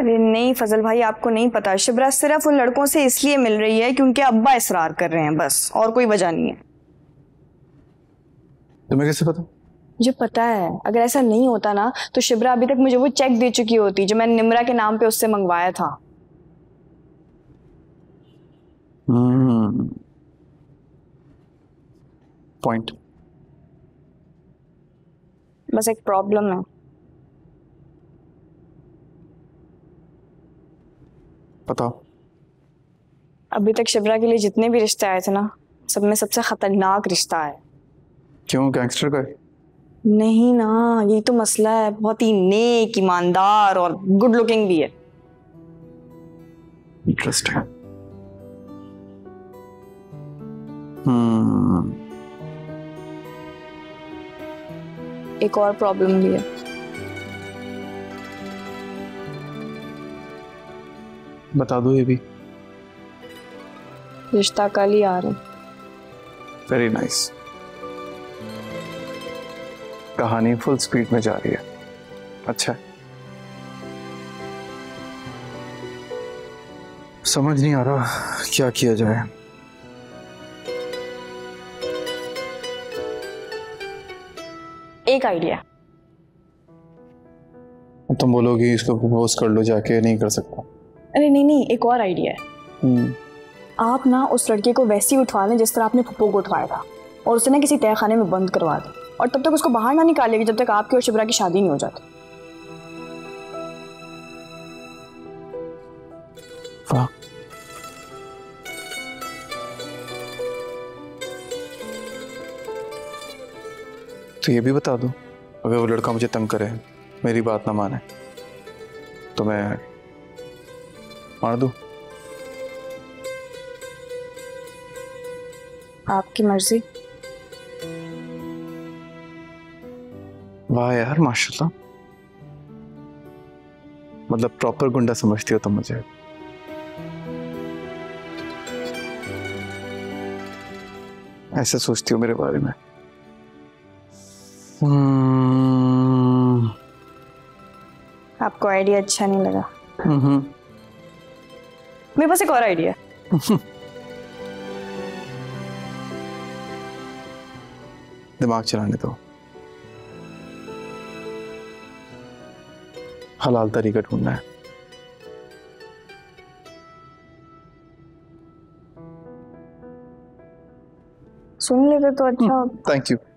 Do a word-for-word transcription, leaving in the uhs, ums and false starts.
अरे नहीं फजल भाई, आपको नहीं पता, शिब्रा सिर्फ उन लड़कों से इसलिए मिल रही है क्योंकि अब्बा इसरार कर रहे हैं, बस और कोई वजह नहीं है। तुम्हें कैसे पता? मुझे पता है, अगर ऐसा नहीं होता ना तो शिब्रा अभी तक मुझे वो चेक दे चुकी होती जो मैंने निम्रा के नाम पे उससे मंगवाया था। हम्म, पॉइंट। बस एक प्रॉब्लम है। बताओ। अभी तक शिब्रा के लिए जितने भी रिश्ते आए थे ना, सब में सबसे खतरनाक रिश्ता है। क्यों, गैंगस्टर का? नहीं ना, यही तो मसला है। बहुत ही नेक, ईमानदार और गुड लुकिंग भी है। इंटरेस्टिंग। हम्म। एक और प्रॉब्लम भी है, बता दो। ये भी रिश्ता कल ही आ रहा है। Very nice. कहानी फुल स्पीड में जा रही है। अच्छा, समझ नहीं आ रहा क्या किया जाए। एक आइडिया। तुम बोलोगी इसको प्रपोज कर लो जाके, नहीं कर सकता। अरे नहीं नहीं, एक और आइडिया है। आप ना उस लड़के को वैसे ही उठवा लें जिस तरह आपने पप्पू को उठवाया था, और उसे ना किसी तय खाने में बंद करवा दें, और तब तक उसको बाहर ना निकालेगी जब तक आपकी और शिब्रा की शादी नहीं हो जाती। वाह, तो ये भी बता दो, अगर वो लड़का मुझे तंग करे, मेरी बात ना माने, तो मैं मार दूं। आपकी मर्जी। वाह यार, माशाल्लाह, मतलब प्रॉपर गुंडा समझती हो तुम मुझे। ऐसा सोचती हो मेरे बारे में। आपको आइडिया अच्छा नहीं लगा? हम्म, मेरे पास एक और आइडिया। दिमाग चलाने दो, हलाल तरीका ढूंढना है। सुन लेते तो अच्छा। Thank you.